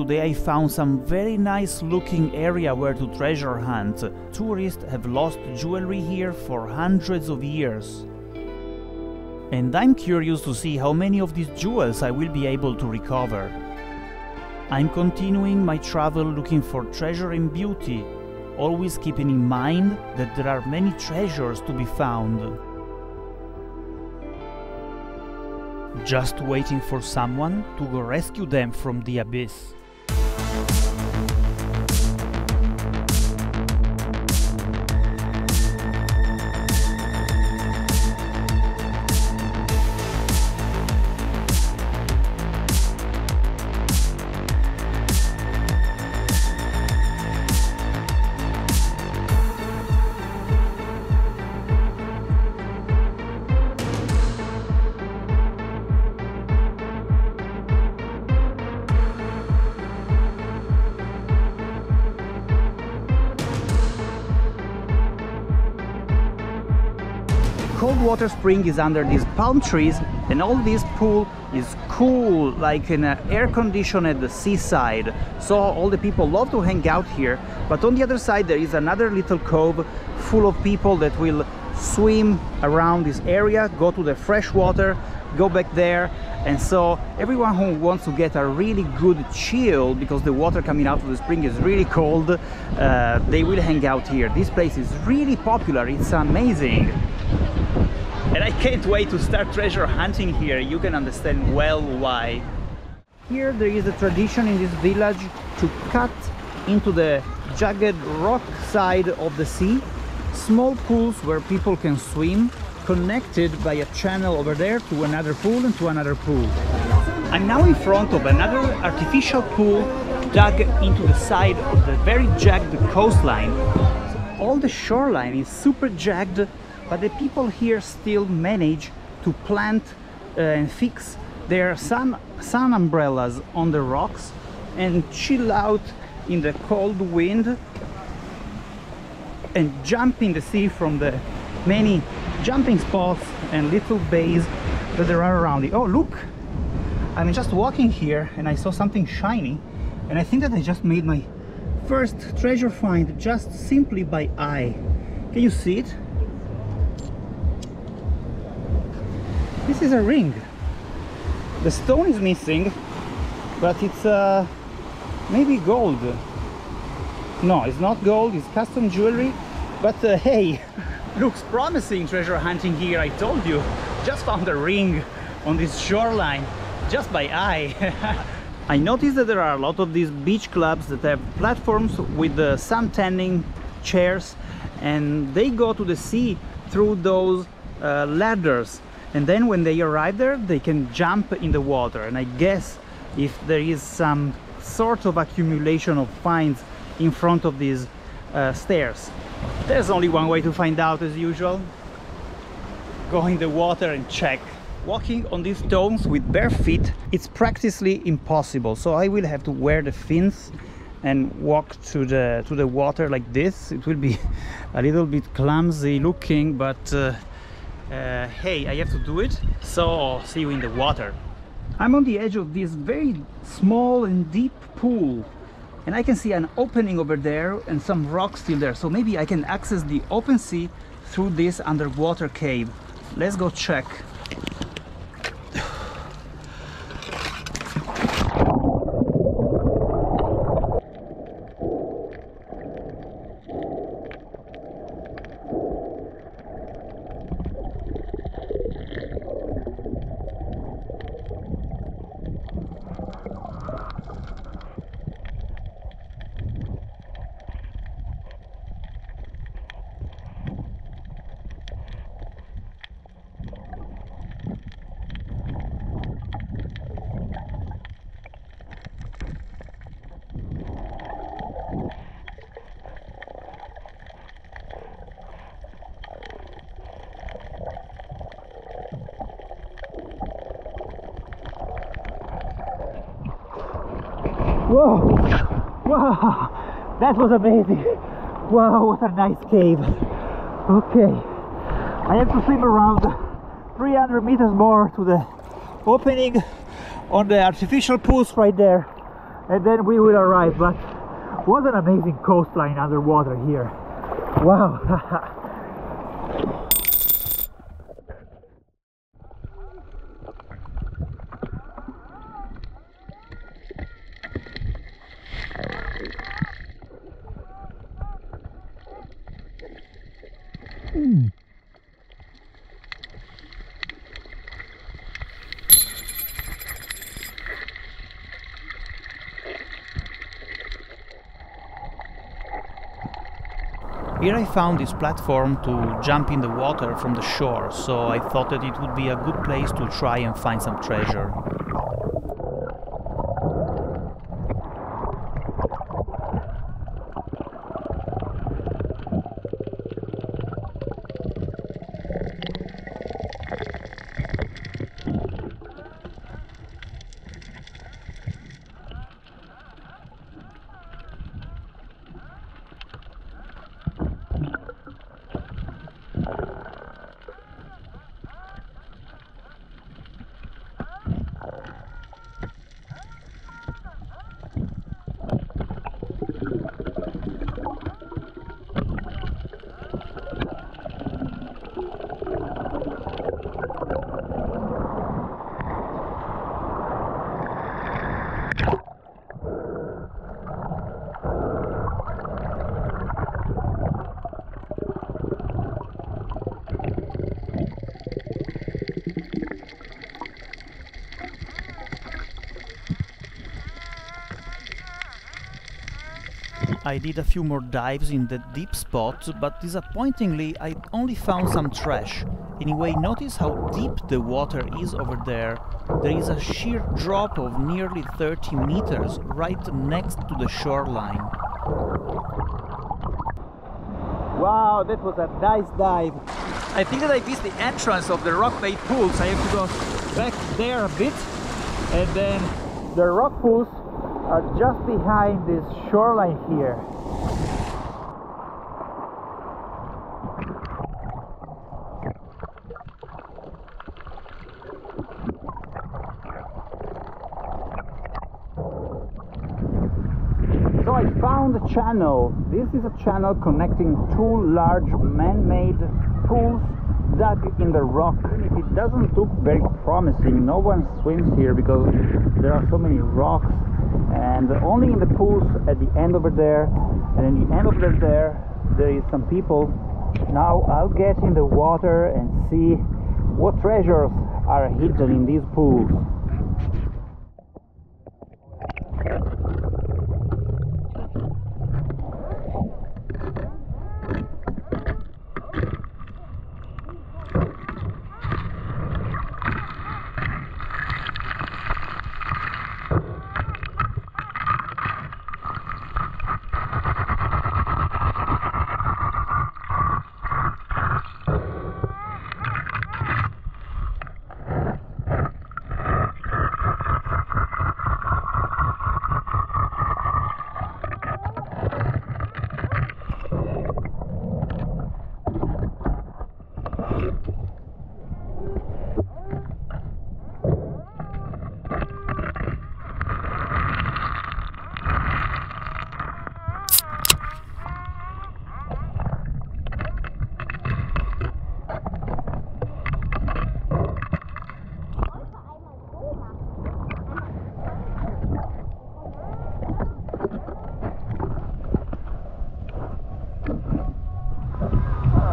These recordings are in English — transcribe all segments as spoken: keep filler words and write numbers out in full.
Today I found some very nice looking area where to treasure hunt. Tourists have lost jewelry here for hundreds of years. And I'm curious to see how many of these jewels I will be able to recover. I'm continuing my travel looking for treasure and beauty, always keeping in mind that there are many treasures to be found. Just waiting for someone to go rescue them from the abyss. Coldwater Spring is under these palm trees, and all this pool is cool, like an air-conditioned at the seaside. So all the people love to hang out here, but on the other side there is another little cove full of people that will swim around this area, go to the fresh water, go back there. And so everyone who wants to get a really good chill, because the water coming out of the spring is really cold, uh, they will hang out here. This place is really popular, it's amazing. And I can't wait to start treasure hunting here. You can understand well why. Here there is a tradition in this village to cut into the jagged rock side of the sea small pools where people can swim, connected by a channel over there to another pool and to another pool. I'm now in front of another artificial pool dug into the side of the very jagged coastline. So all the shoreline is super jagged, but the people here still manage to plant uh, and fix their sun, sun umbrellas on the rocks and chill out in the cold wind and jump in the sea from the many jumping spots and little bays that there are around it. Oh, look! I'm just walking here and I saw something shiny, and I think that I just made my first treasure find just simply by eye. Can you see it? This is a ring. The stone is missing, but it's uh, maybe gold. No, it's not gold, it's custom jewelry. But uh, hey, looks promising treasure hunting here, I told you. Just found a ring on this shoreline, just by eye. I noticed that there are a lot of these beach clubs that have platforms with the sun tanning chairs, and they go to the sea through those uh, ladders. And then when they arrive there, they can jump in the water. And I guess if there is some sort of accumulation of finds in front of these uh, stairs. There's only one way to find out, as usual. Go in the water and check. Walking on these stones with bare feet, it's practically impossible. So I will have to wear the fins and walk to the, to the water like this. It will be a little bit clumsy looking, but uh, Uh, hey, I have to do it, so see you in the water. I'm on the edge of this very small and deep pool, and I can see an opening over there and some rocks still there, so maybe I can access the open sea through this underwater cave. Let's go check. Whoa! Wow! That was amazing! Wow, what a nice cave! Okay, I have to swim around three hundred meters more to the opening on the artificial pools right there. and then we will arrive. But what an amazing coastline underwater here. Wow. Here I found this platform to jump in the water from the shore, so I thought that it would be a good place to try and find some treasure. I did a few more dives in the deep spot, but disappointingly I only found some trash. Anyway, notice how deep the water is over there. There is a sheer drop of nearly thirty meters right next to the shoreline. Wow, that was a nice dive. I think that I missed the entrance of the rock bait pools. I have to go back there a bit, and then the rock pools are just behind this shoreline here. So I found a channel. This is a channel connecting two large man-made pools dug in the rock. It doesn't look very promising. No one swims here because there are so many rocks, and only in the pools at the end over there, and in the end over there there is some people. Now I'll get in the water and see what treasures are hidden in these pools.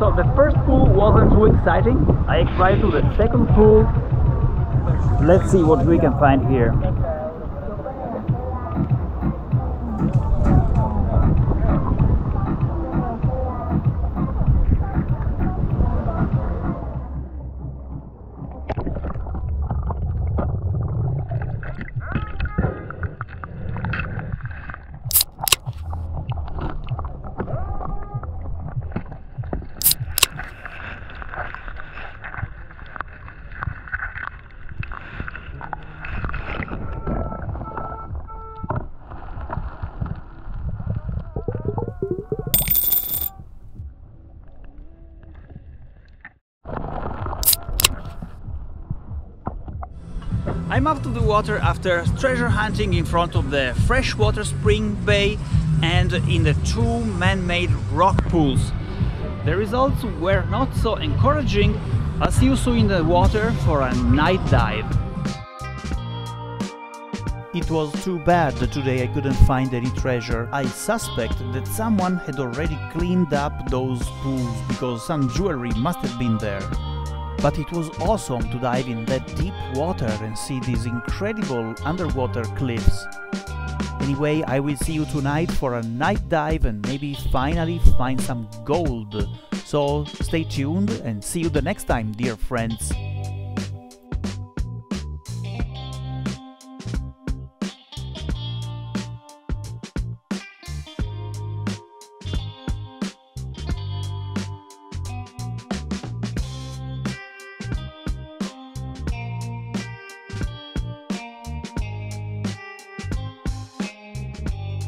So the first pool wasn't too exciting. I tried to the second pool. Let's see what we can find here. I'm out of the water after treasure hunting in front of the freshwater spring bay and in the two man-made rock pools. The results were not so encouraging. I'll see you soon in the water for a night dive. It was too bad that today I couldn't find any treasure. I suspect that someone had already cleaned up those pools because some jewelry must have been there. But it was awesome to dive in that deep water and see these incredible underwater cliffs. Anyway, I will see you tonight for a night dive and maybe finally find some gold. So stay tuned and see you the next time, dear friends.